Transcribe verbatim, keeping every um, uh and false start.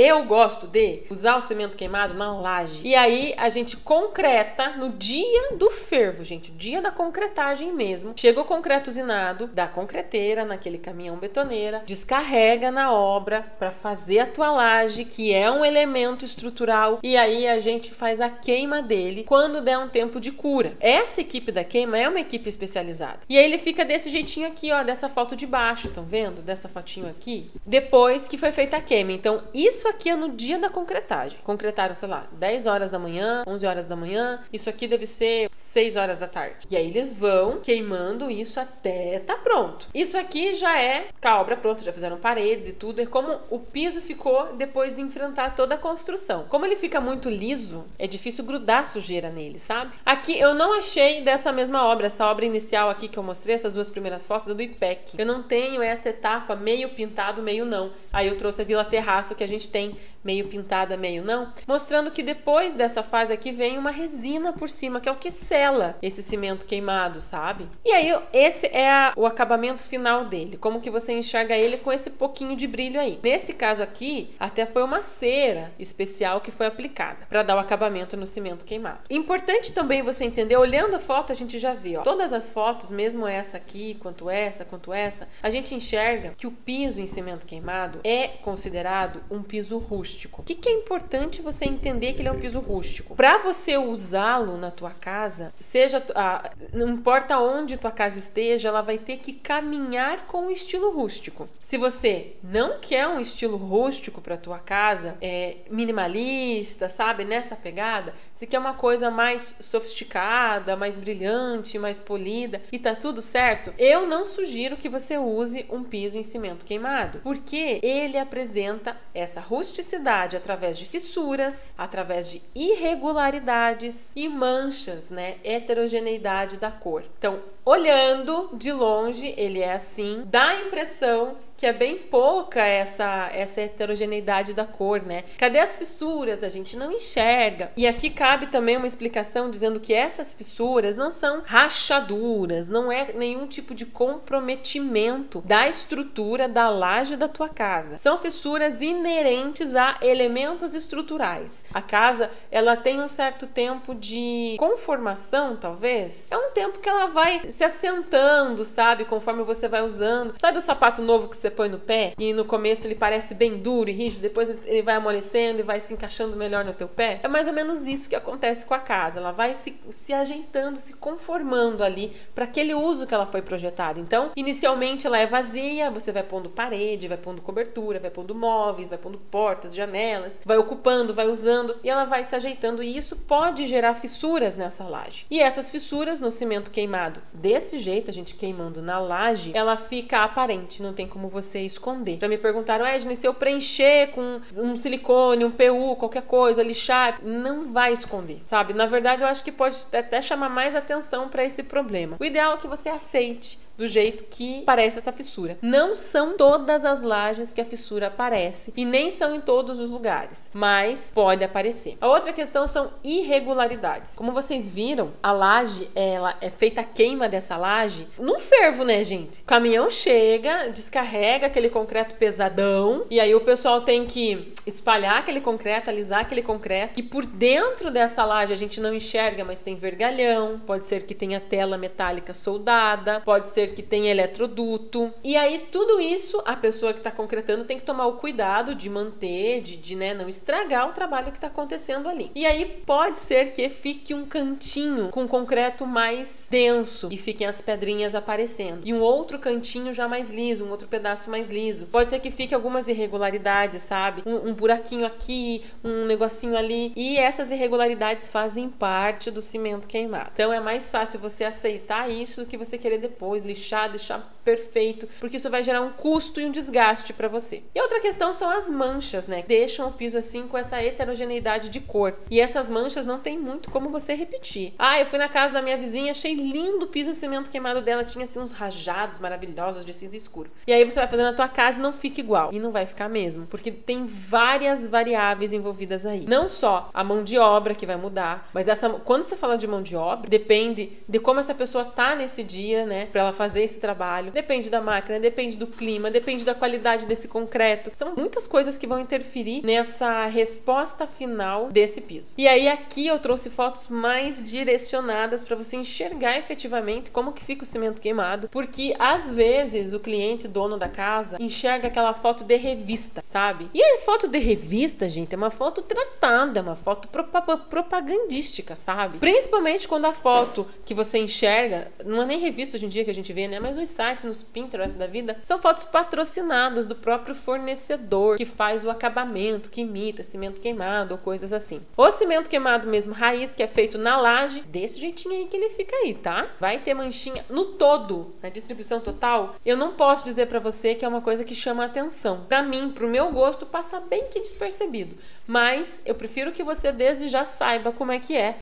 Eu gosto de usar o cimento queimado na laje. E aí a gente concreta no dia do fervo, gente. O dia da concretagem mesmo. Chega o concreto usinado da concreteira naquele caminhão betoneira, descarrega na obra para fazer a tua laje, que é um elemento estrutural. E aí a gente faz a queima dele quando der um tempo de cura. Essa equipe da queima é uma equipe especializada. E aí ele fica desse jeitinho aqui, ó, dessa foto de baixo, estão vendo? Dessa fotinho aqui. Depois que foi feita a queima. Então isso aqui é no dia da concretagem. Concretaram, sei lá, dez horas da manhã, onze horas da manhã. Isso aqui deve ser seis horas da tarde. E aí eles vão queimando isso até tá pronto. Isso aqui já é obra pronta, já fizeram paredes e tudo. É como o piso ficou depois de enfrentar toda a construção. Como ele fica muito liso, é difícil grudar sujeira nele, sabe? Aqui eu não achei dessa mesma obra, essa obra inicial aqui que eu mostrei, essas duas primeiras fotos, é do I P E C. Eu não tenho essa etapa meio pintado, meio não. Aí eu trouxe a Vila Terraço, que a gente tem Tem meio pintada, meio não, mostrando que depois dessa fase aqui vem uma resina por cima, que é o que sela esse cimento queimado, sabe? E aí esse é a, o acabamento final dele, como que você enxerga ele com esse pouquinho de brilho aí. Nesse caso aqui, até foi uma cera especial que foi aplicada para dar o acabamento no cimento queimado. Importante também você entender, olhando a foto a gente já vê, ó, todas as fotos, mesmo essa aqui, quanto essa, quanto essa, a gente enxerga que o piso em cimento queimado é considerado um piso rústico. O que, que é importante você entender que ele é um piso rústico? Para você usá-lo na tua casa, seja a, não importa onde tua casa esteja, ela vai ter que caminhar com o estilo rústico. Se você não quer um estilo rústico para tua casa, é, minimalista, sabe, nessa pegada, se quer uma coisa mais sofisticada, mais brilhante, mais polida, e tá tudo certo, eu não sugiro que você use um piso em cimento queimado, porque ele apresenta essa rústica rusticidade através de fissuras, através de irregularidades e manchas, né? Heterogeneidade da cor. Então, olhando de longe, ele é assim, dá a impressão que é bem pouca essa, essa heterogeneidade da cor, né? Cadê as fissuras? A gente não enxerga. E aqui cabe também uma explicação dizendo que essas fissuras não são rachaduras, não é nenhum tipo de comprometimento da estrutura da laje da tua casa. São fissuras inerentes a elementos estruturais. A casa, ela tem um certo tempo de conformação, talvez. É um tempo que ela vai se assentando, sabe? Conforme você vai usando. Sabe o sapato novo que você Você põe no pé e no começo ele parece bem duro e rígido, depois ele vai amolecendo e vai se encaixando melhor no teu pé. É mais ou menos isso que acontece com a casa. Ela vai se, se ajeitando, se conformando ali para aquele uso que ela foi projetada. Então, inicialmente ela é vazia, você vai pondo parede, vai pondo cobertura, vai pondo móveis, vai pondo portas, janelas, vai ocupando, vai usando e ela vai se ajeitando, e isso pode gerar fissuras nessa laje. E essas fissuras no cimento queimado, desse jeito, a gente queimando na laje, ela fica aparente, não tem como você esconder. Já me perguntaram, Edna, se eu preencher com um silicone, um P U, qualquer coisa, lixar, não vai esconder, sabe? Na verdade, eu acho que pode até chamar mais atenção para esse problema. O ideal é que você aceite do jeito que parece essa fissura. Não são todas as lajes que a fissura aparece e nem são em todos os lugares, mas pode aparecer. A outra questão são irregularidades. Como vocês viram, a laje, ela é feita a queima dessa laje num fervo, né, gente? O caminhão chega, descarrega aquele concreto pesadão e aí o pessoal tem que espalhar aquele concreto, alisar aquele concreto, e por dentro dessa laje a gente não enxerga, mas tem vergalhão, pode ser que tenha tela metálica soldada, pode ser que tem eletroduto, e aí tudo isso a pessoa que está concretando tem que tomar o cuidado de manter, de, de né, não estragar o trabalho que está acontecendo ali. E aí pode ser que fique um cantinho com concreto mais denso e fiquem as pedrinhas aparecendo, e um outro cantinho já mais liso, um outro pedaço mais liso. Pode ser que fique algumas irregularidades, sabe? Um, um buraquinho aqui, um negocinho ali, e essas irregularidades fazem parte do cimento queimado. Então é mais fácil você aceitar isso do que você querer depois lixar, Deixar, deixar perfeito, porque isso vai gerar um custo e um desgaste para você. E outra questão são as manchas, né? Deixam o piso assim com essa heterogeneidade de cor. E essas manchas não tem muito como você repetir. Ah, eu fui na casa da minha vizinha, achei lindo o piso de cimento queimado dela, tinha assim uns rajados maravilhosos de cinza escuro. E aí você vai fazendo a tua casa e não fica igual. E não vai ficar mesmo, porque tem várias variáveis envolvidas aí. Não só a mão de obra que vai mudar, mas essa, quando você fala de mão de obra, depende de como essa pessoa tá nesse dia, né? Pra ela fazer fazer esse trabalho. Depende da máquina, depende do clima, depende da qualidade desse concreto. São muitas coisas que vão interferir nessa resposta final desse piso. E aí aqui eu trouxe fotos mais direcionadas para você enxergar efetivamente como que fica o cimento queimado, porque às vezes o cliente, dono da casa, enxerga aquela foto de revista, sabe? E a foto de revista, gente, é uma foto tratada, uma foto propagandística, sabe? Principalmente quando a foto que você enxerga, não é nem revista hoje em dia que a gente vê, né? Mas nos sites, nos Pinterest da vida, são fotos patrocinadas do próprio fornecedor que faz o acabamento, que imita cimento queimado ou coisas assim. O cimento queimado mesmo, raiz, que é feito na laje, desse jeitinho aí que ele fica aí, tá? Vai ter manchinha no todo, na distribuição total. Eu não posso dizer pra você que é uma coisa que chama a atenção. Pra mim, pro meu gosto, passa bem que despercebido. Mas eu prefiro que você desde já saiba como é que é